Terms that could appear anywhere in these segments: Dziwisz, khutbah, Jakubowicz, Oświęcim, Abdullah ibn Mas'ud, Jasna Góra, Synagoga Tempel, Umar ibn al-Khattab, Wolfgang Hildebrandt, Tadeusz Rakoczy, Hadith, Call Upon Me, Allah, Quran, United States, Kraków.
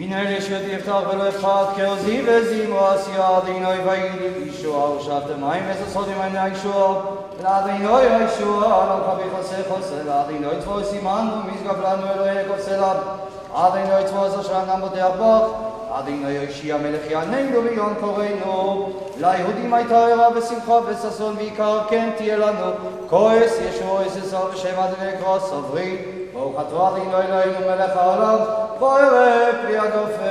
Finele się odjeftach wyle płatkę o zive zimu asja adynoj wajili iszua uszatem ajme zasodim ajna iszua ladynoj ajszua alakabi chase chase ladynoj twoj simanu mizga planu elojeko selam adynoj twoj zaszranam od jabach adynoj ojszija melechianem dobijon koreinu la Yehudim ajta era besimcha besason vikar kenti elanu koes yeshuo esesar b'shem adynekros avri ברוך אתה אדינוי אלוהינו מלך העולם, וערב פרי הגופן.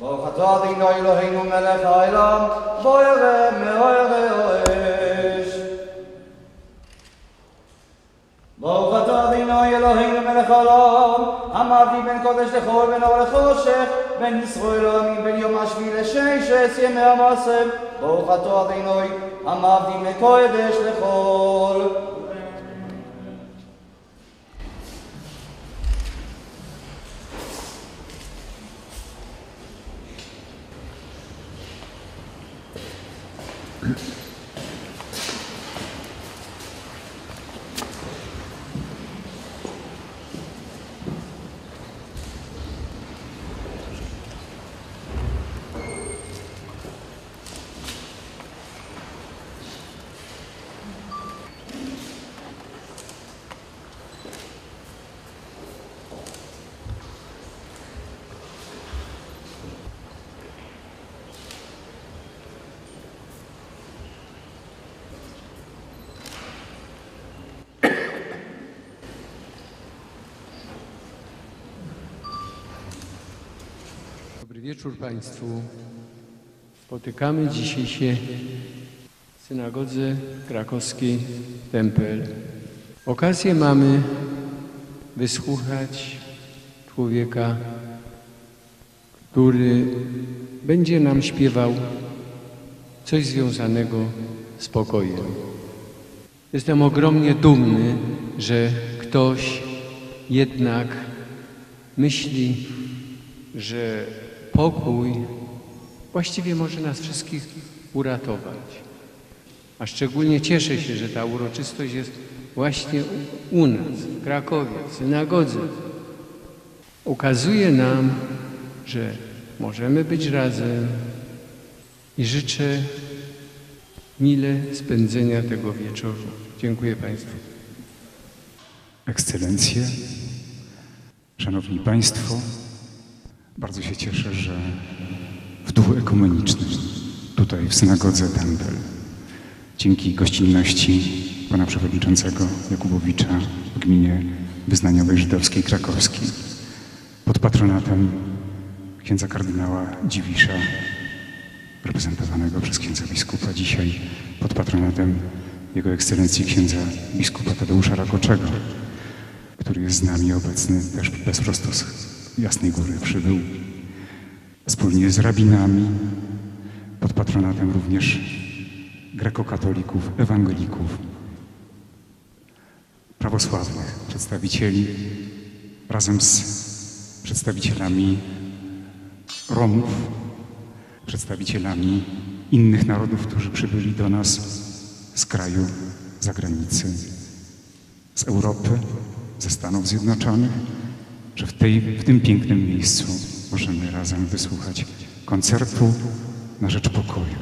ברוך אתה אדינוי אלוהינו מלך העולם, וערב מאור האש. ברוך אתה אדינוי אלוהינו מלך העולם, המבדיל בין קודש לחול, בין אור לחושך, בין ישראל לעמים, בין יום השביעי לששת ימי המעשר. ברוך אתה אדינוי, המבדיל בין קודש לחול. Dobry wieczór Państwu. Spotykamy dzisiaj się w synagodze krakowskiej Tempel. Okazję mamy wysłuchać człowieka, który będzie nam śpiewał coś związanego z pokojem. Jestem ogromnie dumny, że ktoś jednak myśli, że pokój właściwie może nas wszystkich uratować. A szczególnie cieszę się, że ta uroczystość jest właśnie u nas, w Krakowie, w synagodze. Ukazuje nam, że możemy być razem i życzę mile spędzenia tego wieczoru. Dziękuję Państwu. Ekscelencje, Szanowni Państwo, bardzo się cieszę, że w duchu ekumenicznym, tutaj w synagodze Tempel, dzięki gościnności pana przewodniczącego Jakubowicza w gminie wyznaniowej żydowskiej krakowskiej, pod patronatem księdza kardynała Dziwisza, reprezentowanego przez księdza biskupa, dzisiaj pod patronatem jego ekscelencji księdza biskupa Tadeusza Rakoczego, który jest z nami obecny też bezprosto z Jasnej Góry przybył, wspólnie z rabinami, pod patronatem również grekokatolików, ewangelików, prawosławnych przedstawicieli, razem z przedstawicielami Romów, przedstawicielami innych narodów, którzy przybyli do nas z kraju, z zagranicy, z Europy, ze Stanów Zjednoczonych, że w tym pięknym miejscu możemy razem wysłuchać koncertu na rzecz pokoju,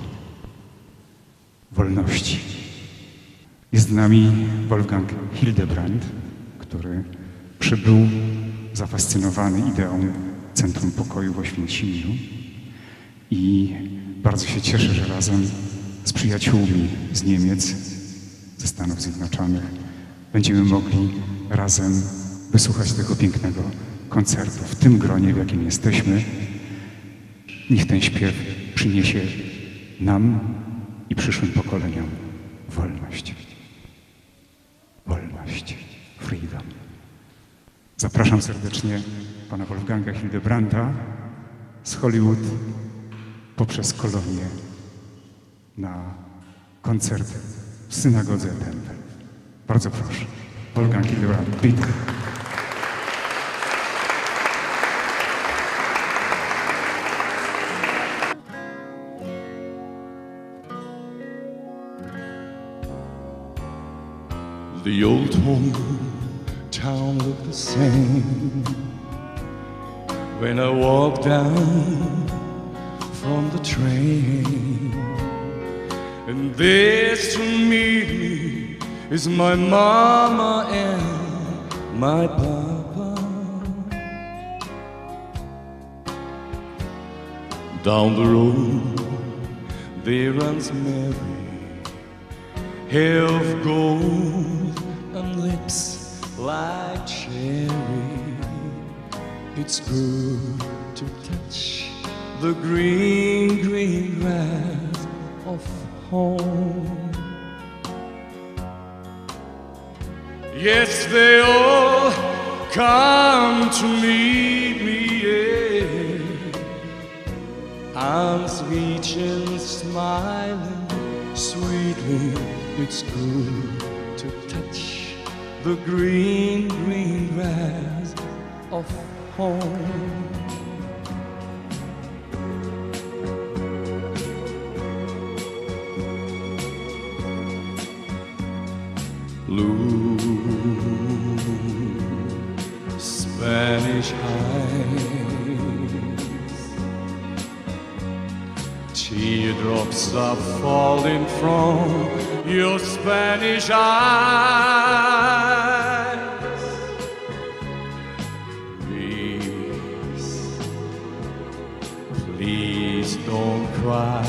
wolności. Jest z nami Wolfgang Hildebrandt, który przybył zafascynowany ideą Centrum Pokoju w Oświęcimiu i bardzo się cieszę, że razem z przyjaciółmi z Niemiec, ze Stanów Zjednoczonych będziemy mogli razem wysłuchać tego pięknego koncertu w tym gronie, w jakim jesteśmy. Niech ten śpiew przyniesie nam i przyszłym pokoleniom wolność. Wolność. Freedom. Zapraszam serdecznie pana Wolfganga Hildebrandta z Hollywood poprzez Kolonię na koncert w synagodze Tempel. Bardzo proszę. Wolfgang Hildebrandt, bitte. The old hometown looked the same when I walked down from the train. And this to me is my mama and my papa. Down the road there runs Mary, hair of gold and lips like cherry. It's good to touch the green, green grass of home. Yes, they all come to meet me, yeah. Arms reaching, smiling sweetly. It's good to touch the green, green grass of home. Blue Spanish heights, teardrops are falling from your Spanish eyes. Please don't cry.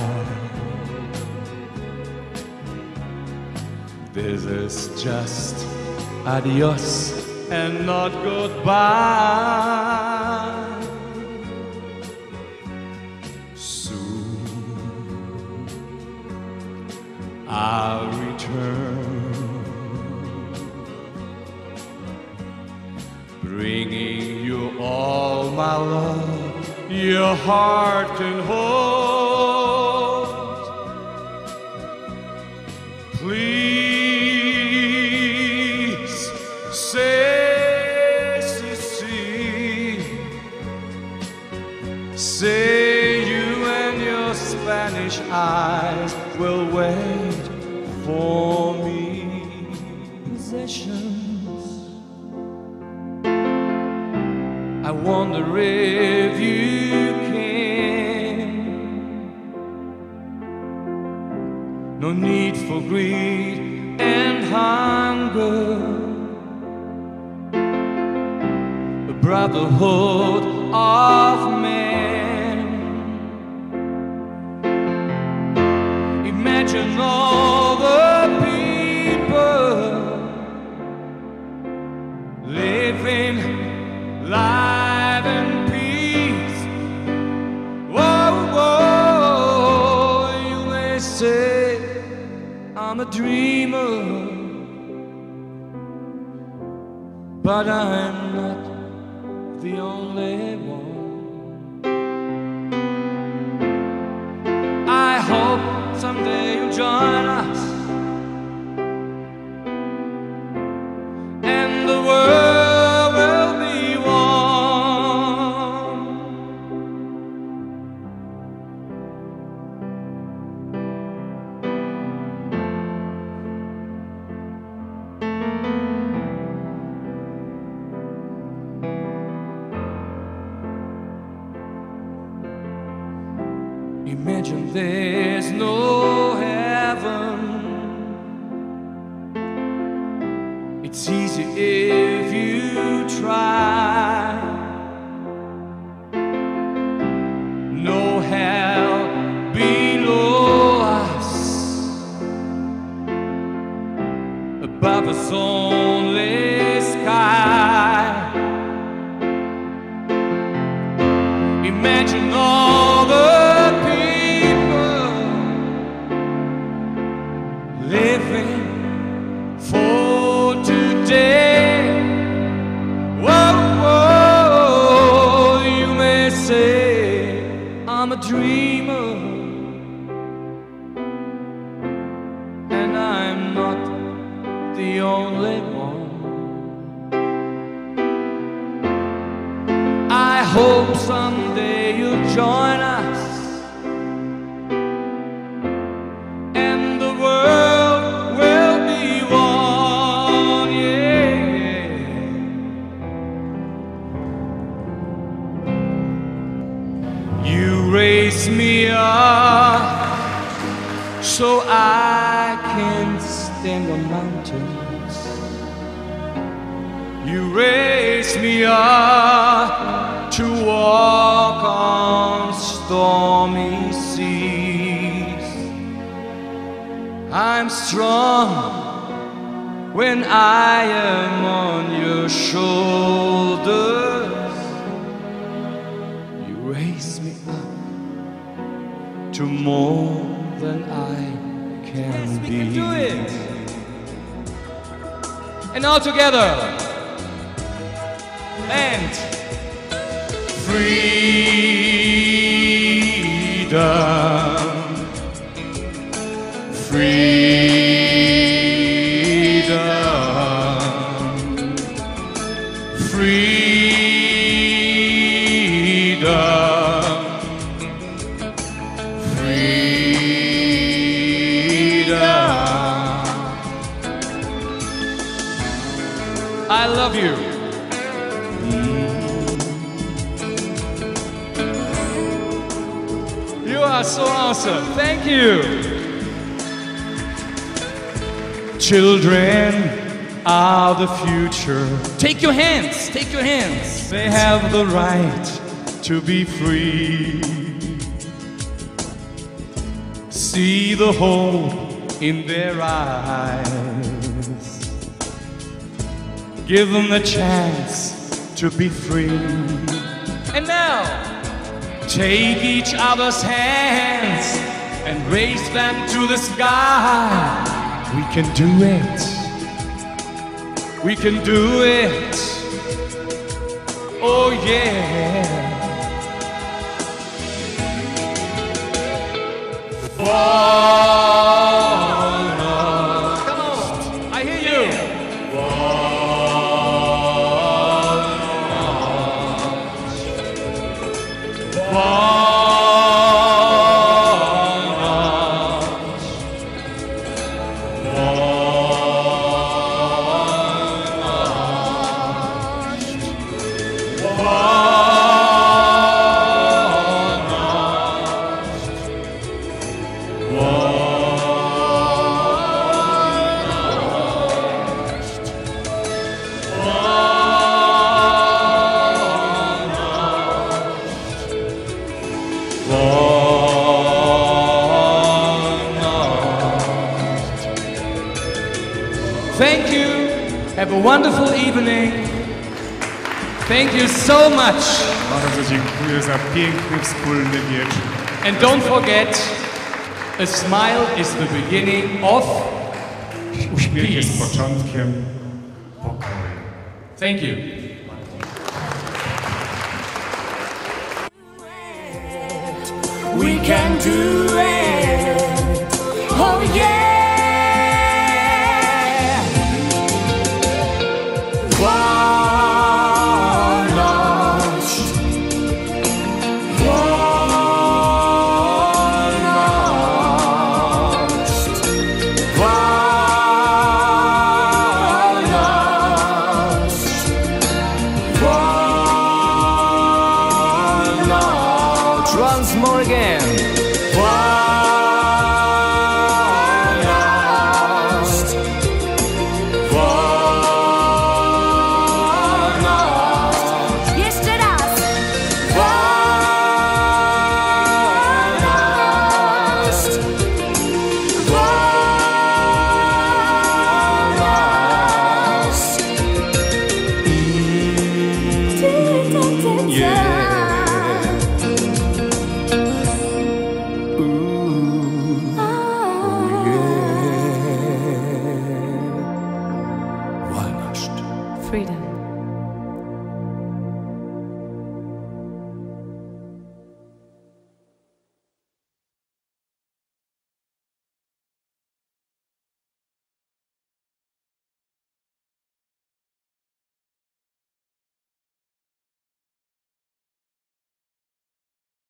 This is just adios and not goodbye. Soon I'll return, bringing you all my love your heart can hold. Please say, say you and your Spanish eyes will wait for me. Possessions, I wonder if you no need for greed and hunger, the brotherhood of men. Imagine all the people living life in peace. Whoa, whoa, you may say I'm a dreamer, but I'm not the only one. I hope someday you'll join us and the world will be Imagine there's no heaven. It's easy if you try. No hell below us, above us only sky. Imagine all the living for today. Whoa, whoa, you may say I'm a dreamer, and I'm not the only one. I hope someday you'll join us. raise me up so I can stand on mountains. You raise me up to walk on stormy seas. I'm strong when I am on your shoulders. To more than I can be. We can do it. And all together. And freedom. Freedom. Freedom. I love you. You are so awesome. Thank you. Children are the future. Take your hands. Take your hands. They have the right to be free. See the hope in their eyes. Give them the chance to be free. And now, take each other's hands and raise them to the sky. We can do it. We can do it. Oh yeah. Fall. Come on, I hear you. Fall. Thank you. Have a wonderful evening. Thank you so much. Bardzo dziękuję za piękny wspólny wieczór. And don't forget, a smile is the beginning of uśmiech jest początkiem pokoju. Thank you. We can do it. Oh yeah. Yeah.